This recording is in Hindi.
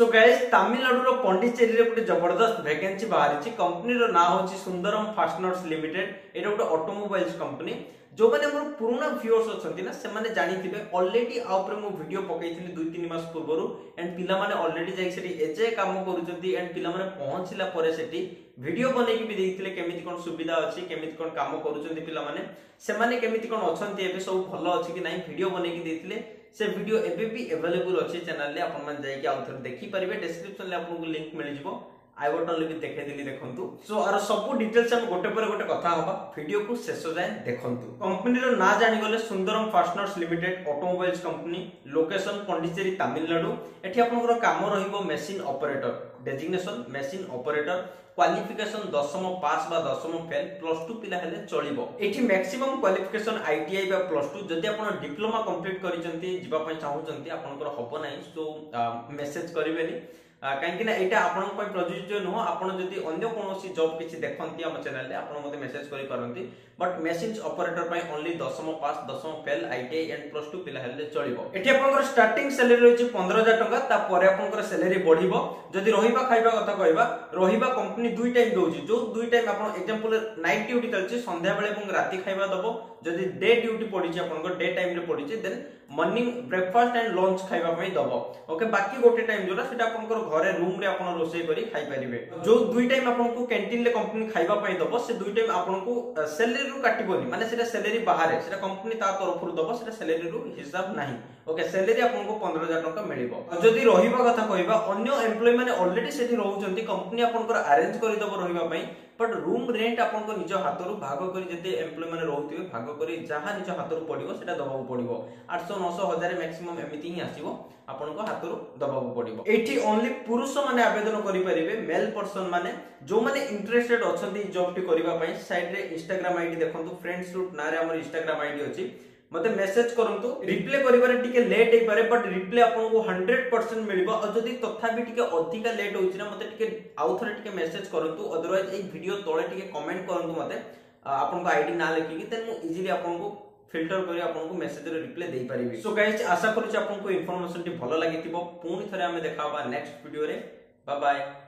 सो गाइस तमिलनाडु पंडिचेरी रे गोटे जबरदस्त वैकेंसी बाहरी कंपनी रो ना होची सुंदरम फास्टनर्स लिमिटेड। एटा गोटे ऑटोमोबाइल्स कंपनी जो माने मोर पुराना व्यूअर्स अछंती ना से माने जानिथिबे ऑलरेडी आ ऊपर मो वीडियो पकेइथिली 2-3 मास पूर्वरु एंड पिला माने ऑलरेडी जाई सेठी एजे काम करूचंती एंड पिला माने पहुंचिला परे सेठी वीडियो बने कि भी देखिथिले केमिति कोन सुविधा अछि केमिति कोन काम करूचंती पिला माने से माने केमिति कोन अछंती एबे सब भलो अछि कि नाही वीडियो बने कि देखिथिले से वीडियो एबे भी अवेलेबल अच्छे चैनल ले अपन मन जाई के आउथर देखि परिबे डिस्क्रिप्शन ले आपन को लिंक मिल जिवो आई बटन ले भी देखे देली देखंतु। सो आरो सब डिटेल्स हम गोटे पर गोटे कथा होबा वीडियो को शेष जाय देखंतु। कंपनी रो ना जानि गले Sundaram Fasteners Limited automobiles company location Pondicherry Tamil Nadu. एठी आपन को काम रहइबो machine operator designation machine operator qualification 10वीं पास बा 10वीं फेल +2 पिला हेले चलिबो। एठी मैक्सिमम क्वालिफिकेशन आईटीआई बा +2 जदि आपण डिप्लोमा कंप्लीट करिसंती जिबा पय चाहुचंती आपनकर होबो नै सो मेसेज करिवेली काहेकि ना एटा आपन पय प्रयोजित न हो आपण जदि अन्य कोनोसी जॉब किछि देखंती हम चैनल ले आपण मते मेसेज करि करंती बट मशीन्स ऑपरेटर पय ओनली 10वीं पास 10वीं फेल आईटीआई एंड +2 पिला हेले चलिबो। एठी आपनकर स्टार्टिंग सैलरी रहछि 15000 टका ता परे आपनकर सैलरी बढ़िबो जदि रहिबा खाइबा कथा कहबा रहिबा कंपनी दुई टाइम दोजी जो दुई टाइम आपण एग्जांपल नाइट ड्यूटी चलची संध्या बेले एवं राती खाइबा दबो जदी डे ड्यूटी पडिची आपण को डे टाइम रे पडिची then morning breakfast and lunch खाइबा पई दबो ओके बाकी गोटे टाइम जोरा सेटा आपण को घरे रूम रे आपण रोसै करी खाइ परिबे जो दुई टाइम आपण को कैंटीन ले कंपनी खाइबा पई दबो से दुई टाइम आपण को सैलरी रु काटिबोनी माने सेटा सैलरी बाहर है सेटा कंपनी ता तरफ रु दबो सेटा सैलरी रु हिसाब नाही ओके सैलरी आपण को 15000 टका मिलिबो। और जदी रहिबा कथा कहबा अन्य एम्प्लॉय माने ऑलरेडी सेठी रहउचंती कंपनी आपण को अरेंज करि दबो रहिबा पई बट रूम रेंट आपण को निज हातरु भाग करि जते एम्प्लॉय माने रहउथिबे भाग करि जहां निज हातरु पडिबो सेटा दबाव पडिबो 800 900 1000 मैक्सिमम एमिति ही आसीबो आपण को हातरु दबाव पडिबो। एठी ओनली पुरुष माने आवेदन करि परिबे मेल पर्सन माने जो माने इंटरेस्टेड अछंती जॉब टी करिबा पई साइड रे इंस्टाग्राम आईडी देखंतु फ्रेंड्स रूट नारे हमर इंस्टाग्राम आईडी अछि मते मेसेज करंतु रिप्ले करिबारे टिके लेट हे पारे बट रिप्ले आपन को 100% मिलबो और जदी तथा भी टिके अधिक लेट होछि ना मते टिके आउथरे टिके मेसेज करंतु अदरवाइज ए वीडियो तळे टिके कमेंट करंतु मते आपन को आईडी ना लेखि कि त मु इजीली आपन को फिल्टर करी आपन को मेसेज रे रिप्ले देई पारिबे। सो गाइस आशा करू छी आपन को इन्फॉर्मेशन टी भलो लागितिबो पुनी थरे हमें देखाबा नेक्स्ट वीडियो रे बाय बाय।